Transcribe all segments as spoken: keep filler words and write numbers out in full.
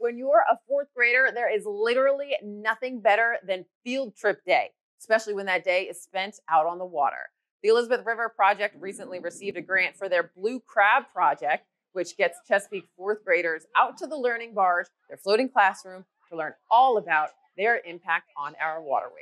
when you're a fourth grader, there is literally nothing better than field trip day, especially when that day is spent out on the water. The Elizabeth River Project recently received a grant for their Blue Crab project, which gets Chesapeake fourth graders out to the Learning Barge, their floating classroom, to learn all about their impact on our waterways.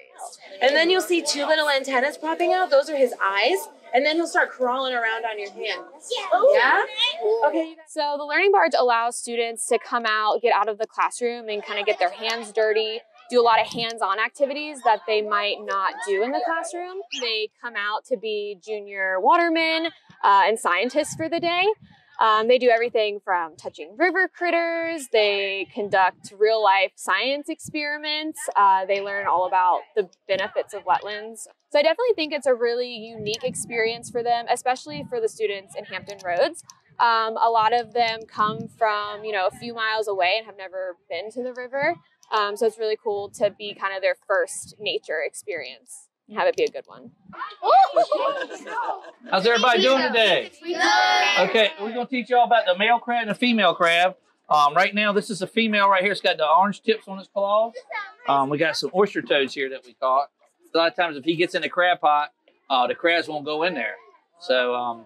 And then you'll see two little antennas popping out. Those are his eyes. And then he'll start crawling around on your hand. Yeah. Yeah? Okay. So the Learning Barge allows students to come out, get out of the classroom and kind of get their hands dirty, do a lot of hands-on activities that they might not do in the classroom. They come out to be junior watermen uh, and scientists for the day. Um, they do everything from touching river critters, they conduct real-life science experiments, uh, they learn all about the benefits of wetlands. So I definitely think it's a really unique experience for them, especially for the students in Hampton Roads. Um, a lot of them come from, you know, a few miles away and have never been to the river. Um, so it's really cool to be kind of their first nature experience and have it be a good one. How's everybody doing today? Okay, we're going to teach you all about the male crab and the female crab. Um, right now, this is a female right here. It's got the orange tips on its claws. Um, we got some oyster toads here that we caught. A lot of times if he gets in the crab pot, uh, the crabs won't go in there. So um,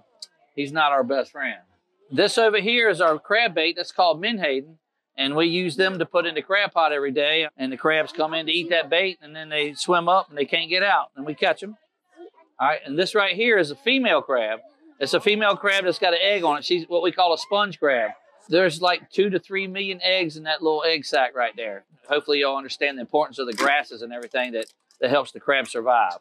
he's not our best friend. This over here is our crab bait. That's called Menhaden. And we use them to put in the crab pot every day. And the crabs come in to eat that bait, and then they swim up and they can't get out. And we catch them. All right. And this right here is a female crab. It's a female crab that's got an egg on it. She's what we call a sponge crab. There's like two to three million eggs in that little egg sac right there. Hopefully you'll understand the importance of the grasses and everything that, that helps the crab survive.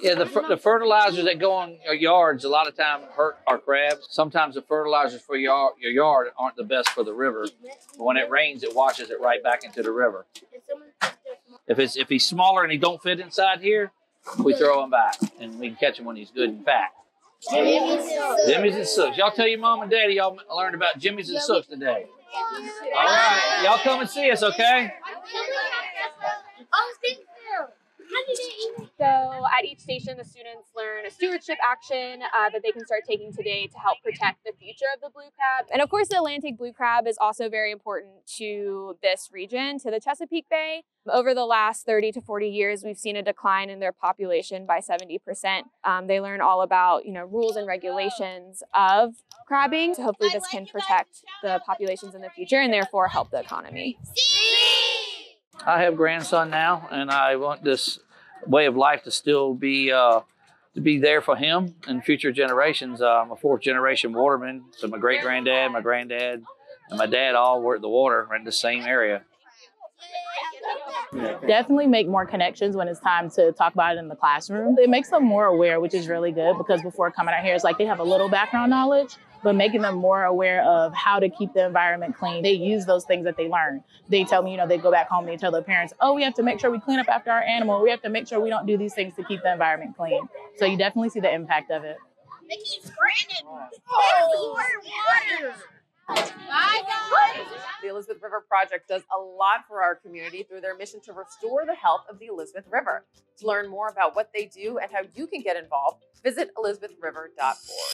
Yeah, the, the fertilizers that go on your yards a lot of time hurt our crabs. Sometimes the fertilizers for your, your yard aren't the best for the river. But when it rains, it washes it right back into the river. If, it's, if he's smaller and he don't fit inside here, we throw him back and we can catch him when he's good and fat. Jimmies and Sooks. Y'all tell your mom and daddy y'all learned about Jimmies and Sooks today. All right, y'all come and see us, okay? So at each station, the students learn a stewardship action uh, that they can start taking today to help protect the future of the blue crab. And of course, the Atlantic blue crab is also very important to this region, to the Chesapeake Bay. Over the last thirty to forty years, we've seen a decline in their population by seventy percent. Um, they learn all about, you know, rules and regulations of crabbing. So hopefully this can protect the populations in the future and therefore help the economy. I have a grandson now, and I want this way of life to still be uh, to be there for him and future generations. Uh, I'm a fourth generation waterman, so my great granddad, my granddad, and my dad all were at the water right in the same area. Definitely make more connections when it's time to talk about it in the classroom. It makes them more aware, which is really good, because before coming out here, it's like they have a little background knowledge, but making them more aware of how to keep the environment clean. They use those things that they learn. They tell me, you know, they go back home, they tell their parents, oh, we have to make sure we clean up after our animal. We have to make sure we don't do these things to keep the environment clean. So you definitely see the impact of it. They keep screaming. Oh, water. My God. The Elizabeth River Project does a lot for our community through their mission to restore the health of the Elizabeth River. To learn more about what they do and how you can get involved, visit elizabeth river dot org.